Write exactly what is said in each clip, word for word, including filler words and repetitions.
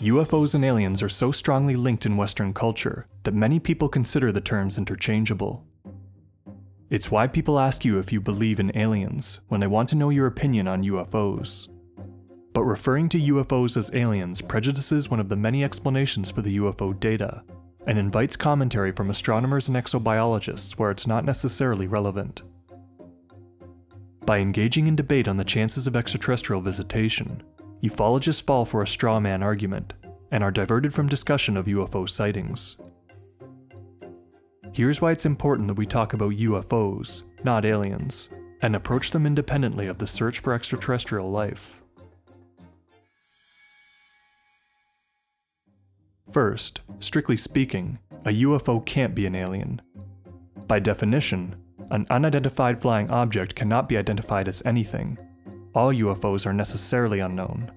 U F Os and aliens are so strongly linked in Western culture that many people consider the terms interchangeable. It's why people ask you if you believe in aliens when they want to know your opinion on U F Os. But referring to U F Os as aliens prejudices one of the many explanations for the U F O data, and invites commentary from astronomers and exobiologists where it's not necessarily relevant. By engaging in debate on the chances of extraterrestrial visitation, ufologists fall for a straw man argument, and are diverted from discussion of U F O sightings. Here's why it's important that we talk about U F Os, not aliens, and approach them independently of the search for extraterrestrial life. First, strictly speaking, a U F O can't be an alien. By definition, an unidentified flying object cannot be identified as anything. All U F Os are necessarily unknown.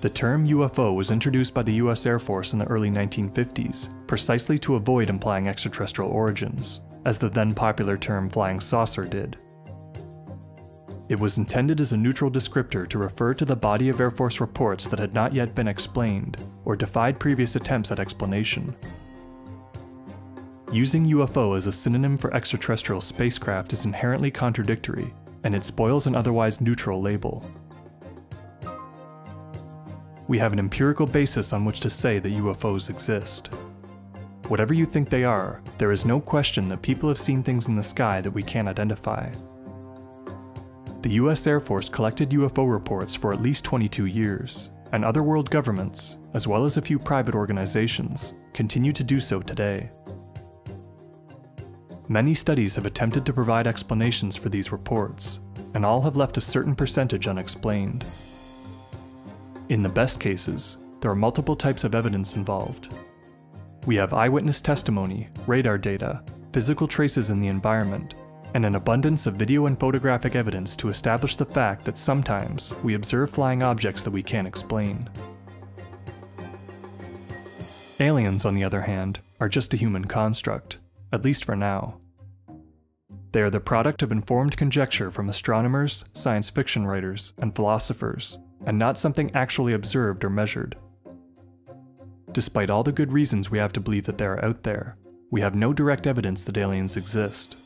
The term U F O was introduced by the U S Air Force in the early nineteen fifties, precisely to avoid implying extraterrestrial origins, as the then popular term flying saucer did. It was intended as a neutral descriptor to refer to the body of Air Force reports that had not yet been explained, or defied previous attempts at explanation. Using U F O as a synonym for extraterrestrial spacecraft is inherently contradictory, and it spoils an otherwise neutral label. We have an empirical basis on which to say that U F Os exist. Whatever you think they are, there is no question that people have seen things in the sky that we can't identify. The U S Air Force collected U F O reports for at least twenty-two years, and other world governments, as well as a few private organizations, continue to do so today. Many studies have attempted to provide explanations for these reports, and all have left a certain percentage unexplained. In the best cases, there are multiple types of evidence involved. We have eyewitness testimony, radar data, physical traces in the environment, and an abundance of video and photographic evidence to establish the fact that sometimes we observe flying objects that we can't explain. Aliens, on the other hand, are just a human construct, at least for now. They are the product of informed conjecture from astronomers, science fiction writers, and philosophers, and not something actually observed or measured. Despite all the good reasons we have to believe that they are out there, we have no direct evidence that aliens exist.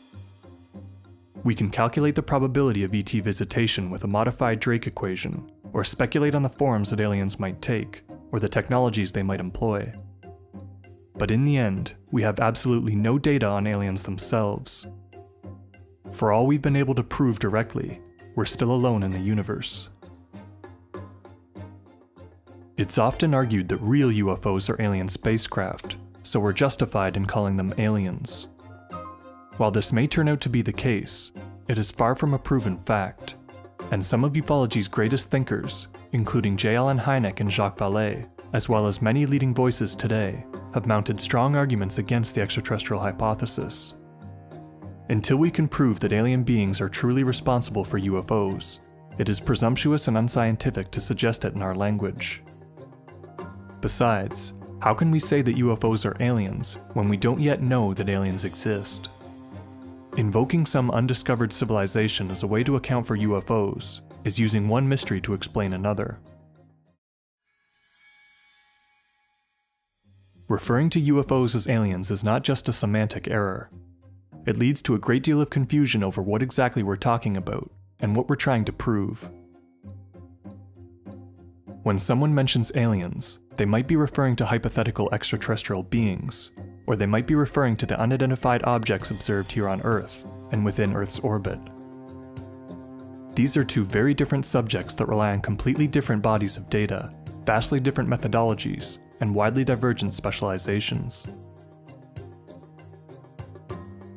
We can calculate the probability of E T visitation with a modified Drake equation, or speculate on the forms that aliens might take, or the technologies they might employ. But in the end, we have absolutely no data on aliens themselves. For all we've been able to prove directly, we're still alone in the universe. It's often argued that real U F Os are alien spacecraft, so we're justified in calling them aliens. While this may turn out to be the case, it is far from a proven fact, and some of ufology's greatest thinkers, including J. Allen Hynek and Jacques Vallée, as well as many leading voices today, have mounted strong arguments against the extraterrestrial hypothesis. Until we can prove that alien beings are truly responsible for U F Os, it is presumptuous and unscientific to suggest it in our language. Besides, how can we say that U F Os are aliens when we don't yet know that aliens exist? Invoking some undiscovered civilization as a way to account for U F Os is using one mystery to explain another. Referring to U F Os as aliens is not just a semantic error. It leads to a great deal of confusion over what exactly we're talking about and what we're trying to prove. When someone mentions aliens, they might be referring to hypothetical extraterrestrial beings, or they might be referring to the unidentified objects observed here on Earth and within Earth's orbit. These are two very different subjects that rely on completely different bodies of data, vastly different methodologies, and widely divergent specializations.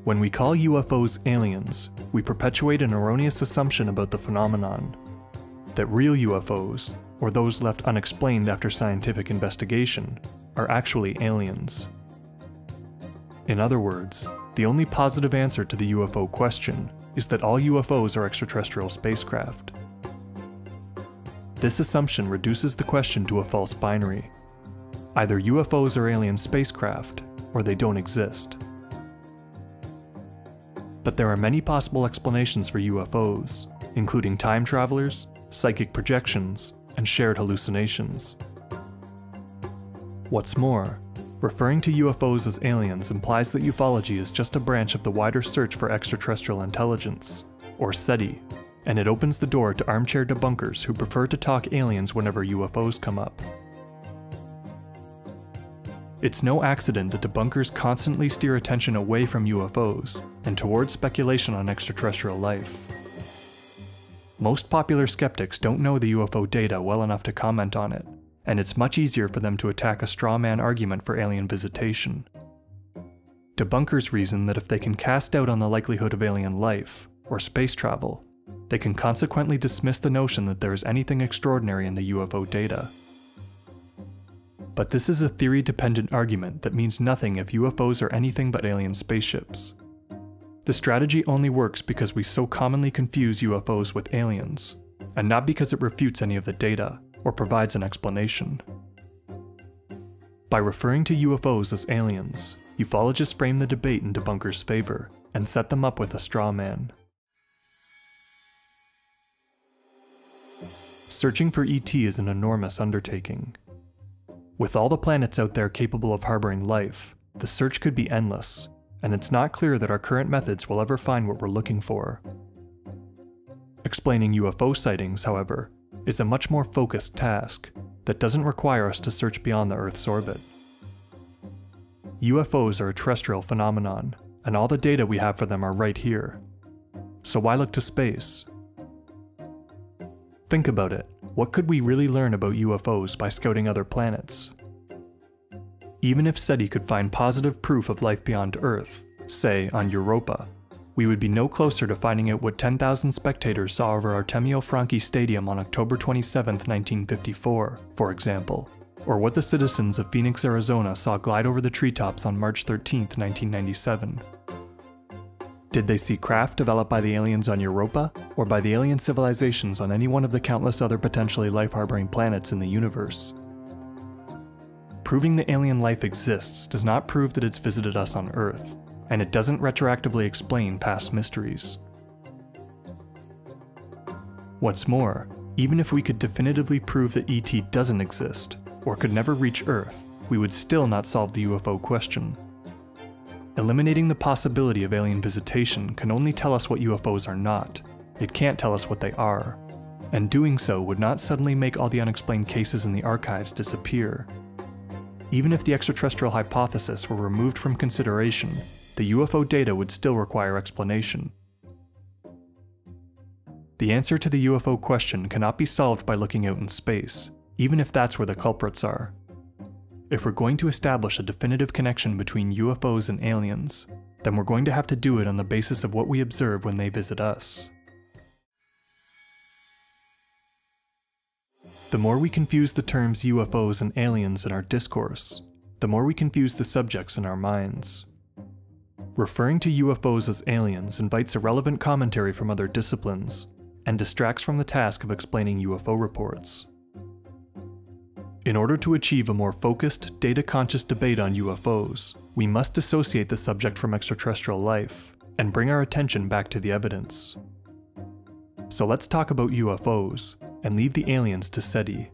When we call U F Os aliens, we perpetuate an erroneous assumption about the phenomenon, that real U F Os, or those left unexplained after scientific investigation, are actually aliens. In other words, the only positive answer to the U F O question is that all U F Os are extraterrestrial spacecraft. This assumption reduces the question to a false binary. Either U F Os are alien spacecraft, or they don't exist. But there are many possible explanations for U F Os, including time travelers, psychic projections, and shared hallucinations. What's more, referring to U F Os as aliens implies that ufology is just a branch of the wider search for extraterrestrial intelligence, or SETI, and it opens the door to armchair debunkers who prefer to talk aliens whenever U F Os come up. It's no accident that debunkers constantly steer attention away from U F Os and towards speculation on extraterrestrial life. Most popular skeptics don't know the U F O data well enough to comment on it, and it's much easier for them to attack a straw man argument for alien visitation. Debunkers reason that if they can cast doubt on the likelihood of alien life, or space travel, they can consequently dismiss the notion that there is anything extraordinary in the U F O data. But this is a theory-dependent argument that means nothing if U F Os are anything but alien spaceships. The strategy only works because we so commonly confuse U F Os with aliens, and not because it refutes any of the data, or provides an explanation. By referring to U F Os as aliens, ufologists frame the debate in debunkers' favor, and set them up with a straw man. Searching for E T is an enormous undertaking. With all the planets out there capable of harboring life, the search could be endless, and it's not clear that our current methods will ever find what we're looking for. Explaining U F O sightings, however, is a much more focused task that doesn't require us to search beyond the Earth's orbit. U F Os are a terrestrial phenomenon, and all the data we have for them are right here. So why look to space? Think about it. What could we really learn about U F Os by scouting other planets? Even if SETI could find positive proof of life beyond Earth, say on Europa, we would be no closer to finding out what ten thousand spectators saw over Artemio Franchi Stadium on October twenty-seventh, nineteen fifty-four, for example, or what the citizens of Phoenix, Arizona saw glide over the treetops on March thirteenth, nineteen ninety-seven. Did they see craft developed by the aliens on Europa, or by the alien civilizations on any one of the countless other potentially life-harboring planets in the universe? Proving that alien life exists does not prove that it's visited us on Earth, and it doesn't retroactively explain past mysteries. What's more, even if we could definitively prove that E T doesn't exist, or could never reach Earth, we would still not solve the U F O question. Eliminating the possibility of alien visitation can only tell us what U F Os are not. It can't tell us what they are. And doing so would not suddenly make all the unexplained cases in the archives disappear. Even if the extraterrestrial hypothesis were removed from consideration, the U F O data would still require explanation. The answer to the U F O question cannot be solved by looking out in space, even if that's where the culprits are. If we're going to establish a definitive connection between U F Os and aliens, then we're going to have to do it on the basis of what we observe when they visit us. The more we confuse the terms U F Os and aliens in our discourse, the more we confuse the subjects in our minds. Referring to U F Os as aliens invites irrelevant commentary from other disciplines, and distracts from the task of explaining U F O reports. In order to achieve a more focused, data-conscious debate on U F Os, we must dissociate the subject from extraterrestrial life, and bring our attention back to the evidence. So let's talk about U F Os, and leave the aliens to SETI.